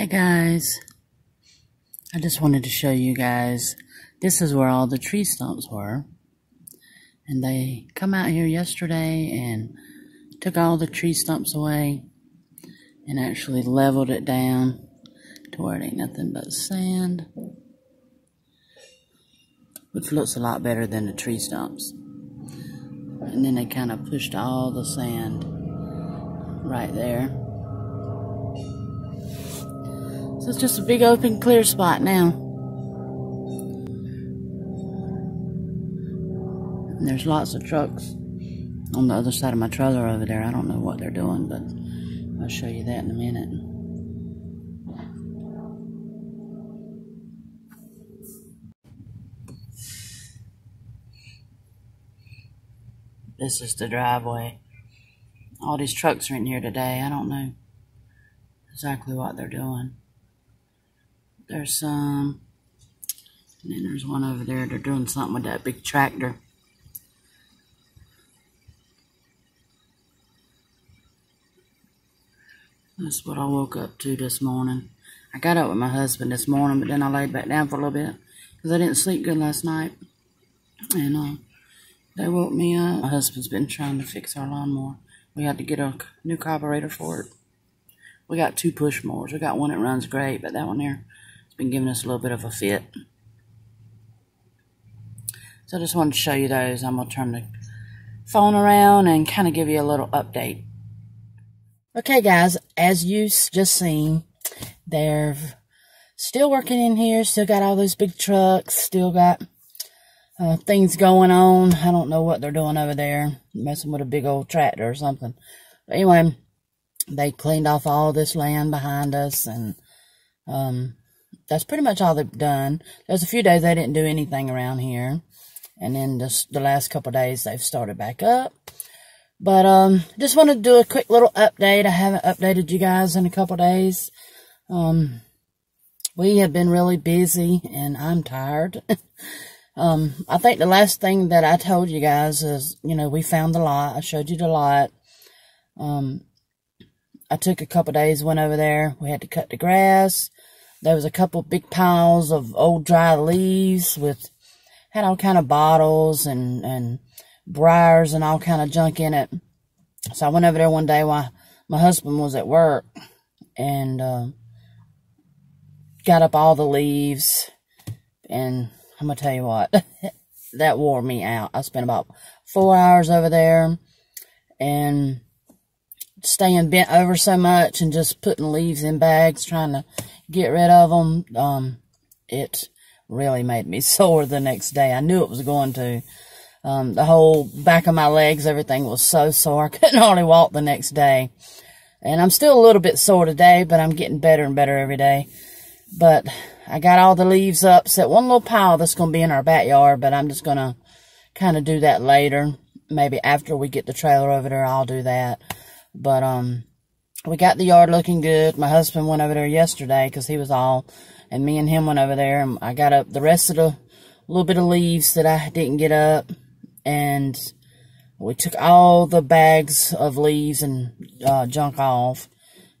Hey guys, I just wanted to show you guys, this is where all the tree stumps were, and they come out here yesterday and took all the tree stumps away and actually leveled it down to where it ain't nothing but sand, which looks a lot better than the tree stumps. And then they kind of pushed all the sand right there. So it's just a big open clear spot now. And there's lots of trucks on the other side of my trailer over there. I don't know what they're doing, but I'll show you that in a minute. This is the driveway. All these trucks are in here today. I don't know exactly what they're doing. There's some, and then there's one over there. They're doing something with that big tractor. That's what I woke up to this morning. I got up with my husband this morning, but then I laid back down for a little bit because I didn't sleep good last night. And they woke me up. My husband's been trying to fix our lawnmower. We had to get a new carburetor for it. We got two push mowers. We got one that runs great, but that one there, been giving us a little bit of a fit. So I just wanted to show you those. I'm gonna turn the phone around and kind of give you a little update. Okay guys, as you just seen, they're still working in here, still got all those big trucks, still got things going on. I don't know what they're doing over there, messing with a big old tractor or something. But anyway, they cleaned off all this land behind us, and that's pretty much all they've done. There's a few days they didn't do anything around here. And then the last couple of days they've started back up. But just want to do a quick little update. I haven't updated you guys in a couple of days. We have been really busy and I'm tired. I think the last thing that I told you guys is, you know, we found the lot. I showed you the lot. I took a couple of days, went over there. We had to cut the grass. There was a couple big piles of old dry leaves with, had all kind of bottles and briars and all kind of junk in it. So I went over there one day while my husband was at work and got up all the leaves. And I'm going to tell you what, that wore me out. I spent about 4 hours over there and staying bent over so much and just putting leaves in bags, trying to get rid of them. It really made me sore the next day. I knew it was going to. The whole back of my legs, everything was so sore. I couldn't hardly walk the next day. And I'm still a little bit sore today, but I'm getting better and better every day. But I got all the leaves up, set one little pile that's going to be in our backyard, but I'm just going to kind of do that later. Maybe after we get the trailer over there, I'll do that. But, we got the yard looking good. My husband went over there yesterday because he was all, and me and him went over there, and I got up the rest of the little bit of leaves that I didn't get up, and we took all the bags of leaves and junk off.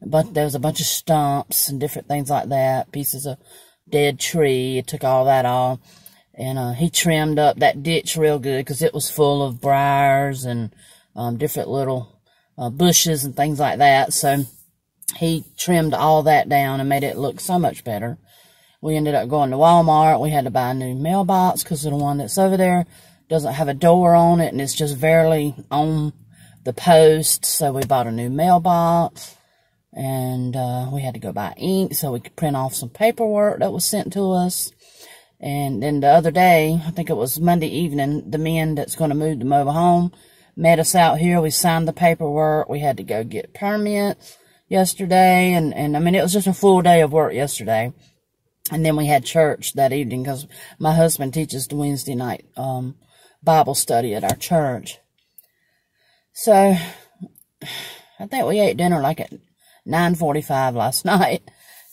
But there was a bunch of stumps and different things like that, pieces of dead tree. It took all that off, and he trimmed up that ditch real good because it was full of briars and different little bushes and things like that. So he trimmed all that down and made it look so much better. We ended up going to Walmart. We had to buy a new mailbox because the one that's over there doesn't have a door on it and it's just barely on the post. So we bought a new mailbox, and we had to go buy ink so we could print off some paperwork that was sent to us. And then the other day, I think it was Monday evening, the men that's going to move the mobile home met us out here. We signed the paperwork. We had to go get permits yesterday. And I mean, it was just a full day of work yesterday. And then we had church that evening because my husband teaches the Wednesday night Bible study at our church. So I think we ate dinner like at 9:45 last night.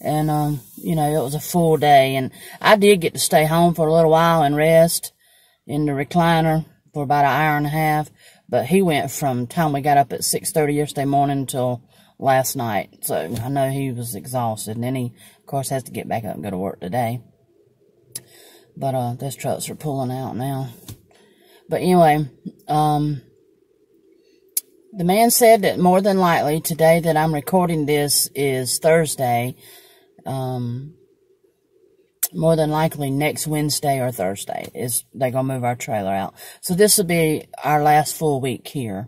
And, you know, it was a full day. And I did get to stay home for a little while and rest in the recliner for about an hour and a half. But he went from time we got up at 6:30 yesterday morning till last night. So I know he was exhausted. And then he, of course, has to get back up and go to work today. But those trucks are pulling out now. But anyway, the man said that more than likely today that I'm recording this is Thursday. More than likely next Wednesday or Thursday is they're going to move our trailer out. So this will be our last full week here.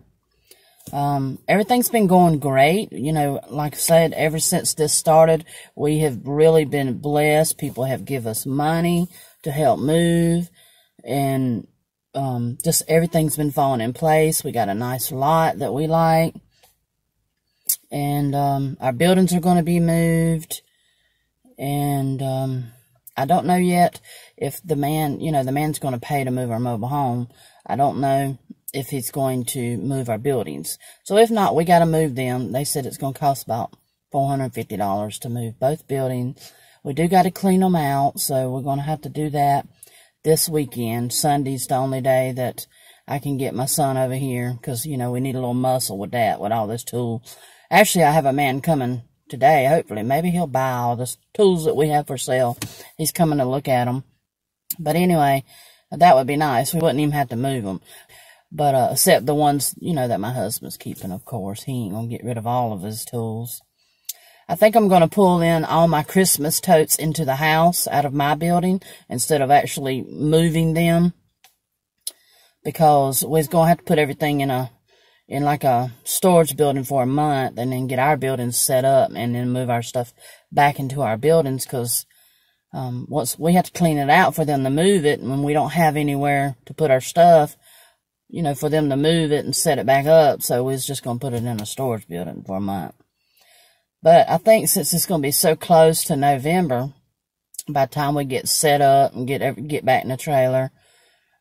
Everything's been going great. You know, like I said, ever since this started, we have really been blessed. People have given us money to help move, and just everything's been falling in place. We got a nice lot that we like, and our buildings are going to be moved, and I don't know yet if the man, you know, the man's going to pay to move our mobile home. I don't know if he's going to move our buildings. So if not, we got to move them. They said it's going to cost about $450 to move both buildings. We do got to clean them out, so we're going to have to do that this weekend. Sunday's the only day that I can get my son over here because, you know, we need a little muscle with that, with all this tool. Actually, I have a man coming today, hopefully. Maybe he'll buy all the tools that we have for sale. He's coming to look at them. But anyway, that would be nice. We wouldn't even have to move them. But except the ones, you know, that my husband's keeping, of course. He ain't going to get rid of all of his tools. I think I'm going to pull in all my Christmas totes into the house out of my building instead of actually moving them, because we're going to have to put everything in like a storage building for a month and then get our buildings set up and then move our stuff back into our buildings, because once we have to clean it out for them to move it, and when we don't have anywhere to put our stuff, you know, for them to move it and set it back up. So we're just going to put it in a storage building for a month. But I think since it's going to be so close to November, by the time we get set up and get back in the trailer,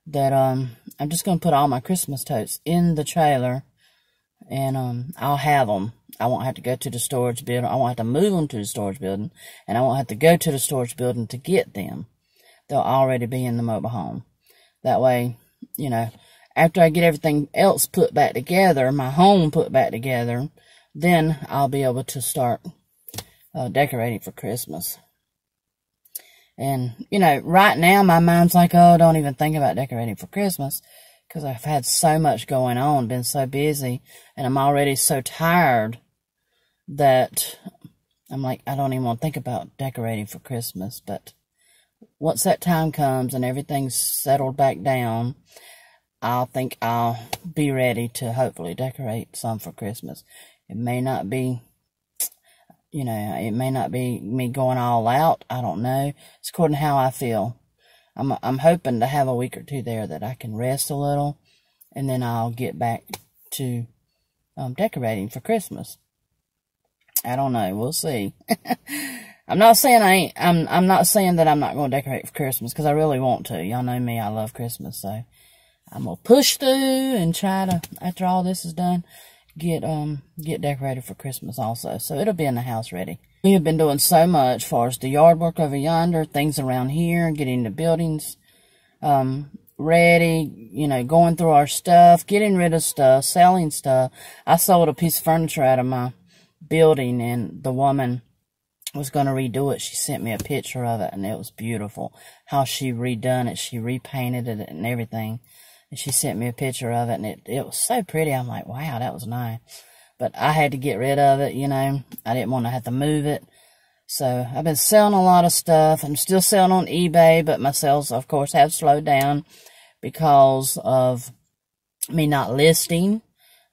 that I'm just going to put all my Christmas totes in the trailer, and I'll have them. I won't have to go to the storage building. I won't have to move them to the storage building, and I won't have to go to the storage building to get them. They'll already be in the mobile home. That way, you know, after I get everything else put back together, my home put back together, then I'll be able to start decorating for Christmas. And, you know, right now my mind's like, oh, don't even think about decorating for Christmas, because I've had so much going on, been so busy, and I'm already so tired that I'm like, I don't even want to think about decorating for Christmas. But once that time comes and everything's settled back down, I think I'll be ready to hopefully decorate some for Christmas. It may not be, you know, it may not be me going all out. I don't know. It's according to how I feel. I'm hoping to have a week or two there that I can rest a little, and then I'll get back to decorating for Christmas. I don't know. We'll see. I'm not saying that I'm not going to decorate for Christmas, because I really want to. Y'all know me. I love Christmas, so I'm gonna push through and try to, after all this is done, get decorated for Christmas also. So it'll be in the house ready. We have been doing so much as far as the yard work over yonder, things around here, getting the buildings ready, you know, going through our stuff, getting rid of stuff, selling stuff. I sold a piece of furniture out of my building, and the woman was going to redo it. She sent me a picture of it, and it was beautiful how she redone it. She repainted it and everything. And she sent me a picture of it, and it was so pretty. I'm like, wow, that was nice. But I had to get rid of it, you know. I didn't want to have to move it. So I've been selling a lot of stuff. I'm still selling on eBay, but my sales, of course, have slowed down because of me not listing.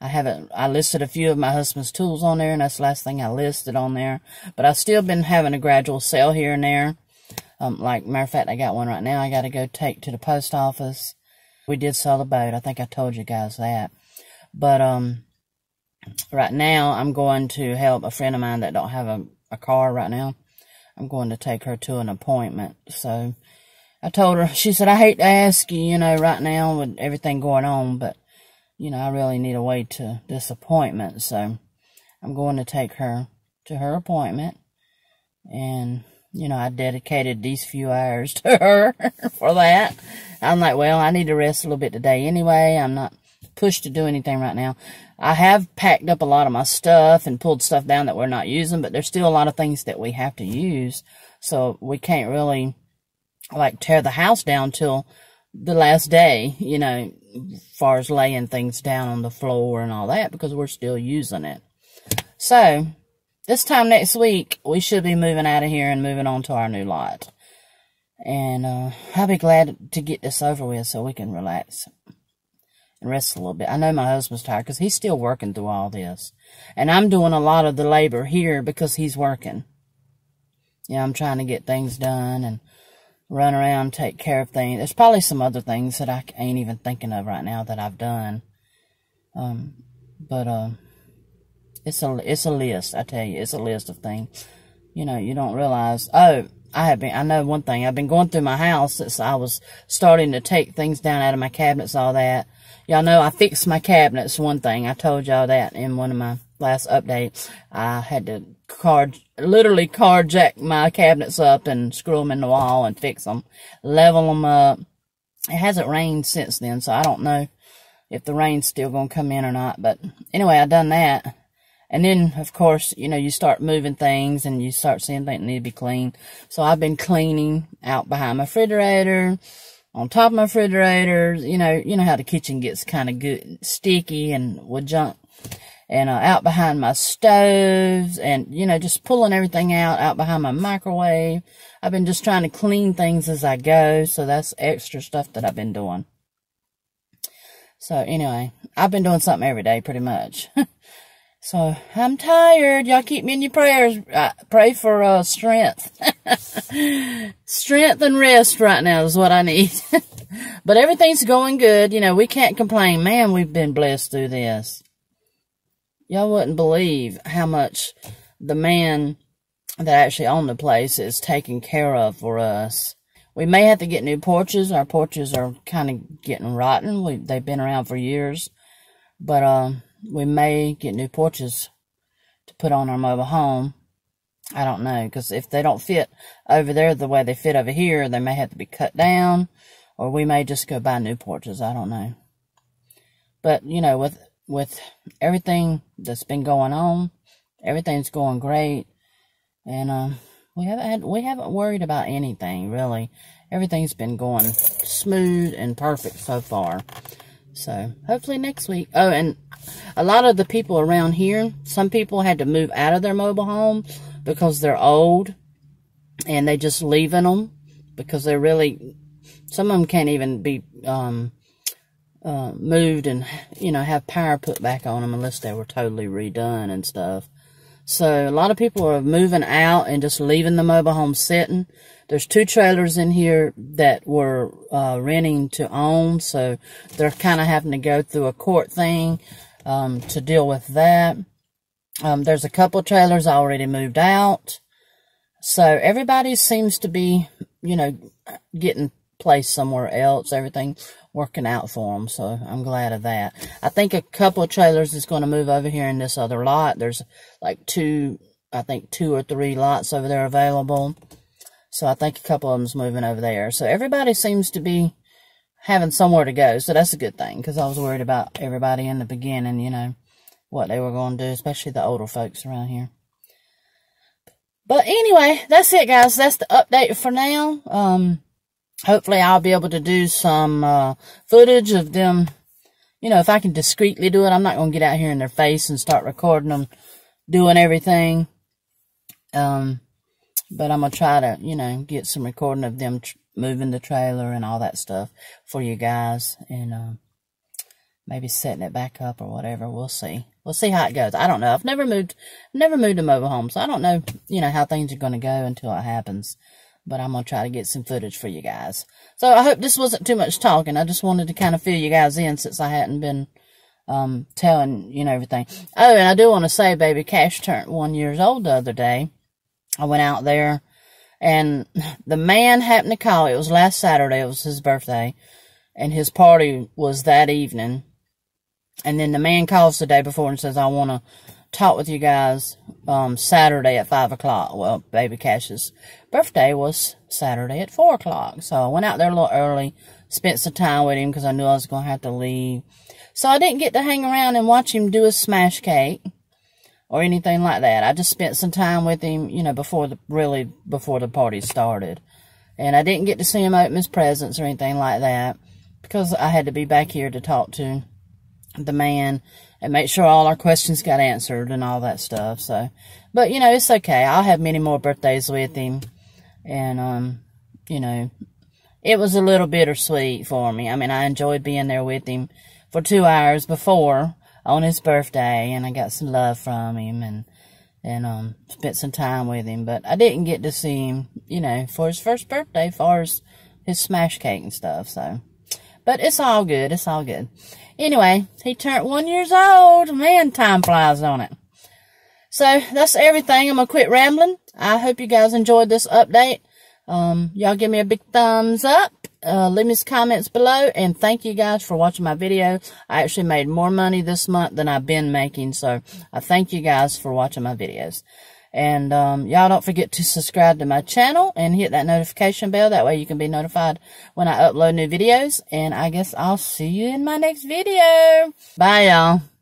I listed a few of my husband's tools on there, and that's the last thing I listed on there. But I've still been having a gradual sale here and there. Like, matter of fact, I got one right now I got to go take to the post office. We did sell the boat. I think I told you guys that. But right now, I'm going to help a friend of mine that don't have a car right now. I'm going to take her to an appointment. So I told her, she said, I hate to ask you, you know, right now with everything going on, but, you know, I really need a way to this appointment. So I'm going to take her to her appointment. And, you know, I dedicated these few hours to her for that. I'm like, well, I need to rest a little bit today anyway. I'm not pushed to do anything right now. I have packed up a lot of my stuff and pulled stuff down that we're not using, but there's still a lot of things that we have to use. So we can't really, like, tear the house down till the last day, you know, as far as laying things down on the floor and all that, because we're still using it. So this time next week, we should be moving out of here and moving on to our new lot. And I'll be glad to get this over with so we can relax and rest a little bit. I know my husband's tired because he's still working through all this. And I'm doing a lot of the labor here because he's working. Yeah, I'm trying to get things done and run around, take care of things. There's probably some other things that I ain't even thinking of right now that I've done. It's a list, I tell you. It's a list of things. You know, you don't realize, oh, I know one thing. I've been going through my house since I was starting to take things down out of my cabinets, all that. Y'all know I fixed my cabinets, one thing. I told y'all that in one of my last updates. I had to literally carjack my cabinets up and screw them in the wall and fix them, level them up. It hasn't rained since then, so I don't know if the rain's still going to come in or not. But anyway, I done that. And then, of course, you know, you start moving things and you start seeing things that need to be cleaned. So I've been cleaning out behind my refrigerator, on top of my refrigerator. You know how the kitchen gets kind of good, sticky and with junk. And out behind my stoves and, you know, just pulling everything out behind my microwave. I've been just trying to clean things as I go. So that's extra stuff that I've been doing. So anyway, I've been doing something every day pretty much. So, I'm tired. Y'all keep me in your prayers. I pray for strength. Strength and rest right now is what I need. But everything's going good. You know, we can't complain. Man, we've been blessed through this. Y'all wouldn't believe how much the man that actually owned the place is taking care of for us. We may have to get new porches. Our porches are kind of getting rotten. They've been around for years. But, we may get new porches to put on our mobile home. I don't know, because if they don't fit over there the way they fit over here, they may have to be cut down, or we may just go buy new porches. I don't know. But, you know, with everything that's been going on, everything's going great. And we haven't worried about anything, really. Everything's been going smooth and perfect so far. So, hopefully next week. Oh, and a lot of the people around here, some people had to move out of their mobile home because they're old and they just leaving them because they're really, some of them can't even be moved and, you know, have power put back on them unless they were totally redone and stuff. So, a lot of people are moving out and just leaving the mobile home sitting. There's 2 trailers in here that we're renting to own, so they're kind of having to go through a court thing to deal with that. There's a couple of trailers already moved out. So, everybody seems to be, you know, getting placed somewhere else, everything working out for them, so I'm glad of that. I think a couple of trailers is going to move over here in this other lot. There's like 2 or 3 lots over there available, so I think a couple of them's moving over there. So everybody seems to be having somewhere to go, so that's a good thing, because I was worried about everybody in the beginning, you know, what they were going to do, especially the older folks around here. But anyway, that's it, guys. That's the update for now. Hopefully, I'll be able to do some footage of them. You know, if I can discreetly do it, I'm not going to get out here in their face and start recording them doing everything. But I'm going to try to, you know, get some recording of them moving the trailer and all that stuff for you guys. And maybe setting it back up or whatever. We'll see. We'll see how it goes. I don't know. I've never moved a mobile home, so I don't know, you know, how things are going to go until it happens. But I'm going to try to get some footage for you guys. So I hope this wasn't too much talking. I just wanted to kind of fill you guys in since I hadn't been telling, you know, everything. Oh, and I do want to say, baby Cash turned 1 year old the other day. I went out there, and the man happened to call. It was last Saturday. It was his birthday, and his party was that evening. And then the man calls the day before and says, I want to talk with you guys Saturday at 5 o'clock. Well, baby Cash's birthday was Saturday at 4 o'clock, so I went out there a little early, spent some time with him because I knew I was going to have to leave. So I didn't get to hang around and watch him do a smash cake or anything like that. I just spent some time with him, you know, before the party started. And I didn't get to see him open his presents or anything like that because I had to be back here to talk to the man and make sure all our questions got answered and all that stuff. So, but, you know, it's okay. I'll have many more birthdays with him. And, you know, it was a little bittersweet for me. I mean, I enjoyed being there with him for 2 hours before on his birthday, and I got some love from him and spent some time with him. But I didn't get to see him, you know, for his first birthday, for his smash cake and stuff. So, but it's all good. It's all good. Anyway, he turned 1 year old. Man, time flies, don't it? So that's everything. I'm gonna quit rambling. I hope you guys enjoyed this update. Y'all give me a big thumbs up. Leave me some comments below, and thank you guys for watching my video. I actually made more money this month than I've been making, so I thank you guys for watching my videos. And y'all don't forget to subscribe to my channel and hit that notification bell. That way you can be notified when I upload new videos. And I guess I'll see you in my next video. Bye, y'all.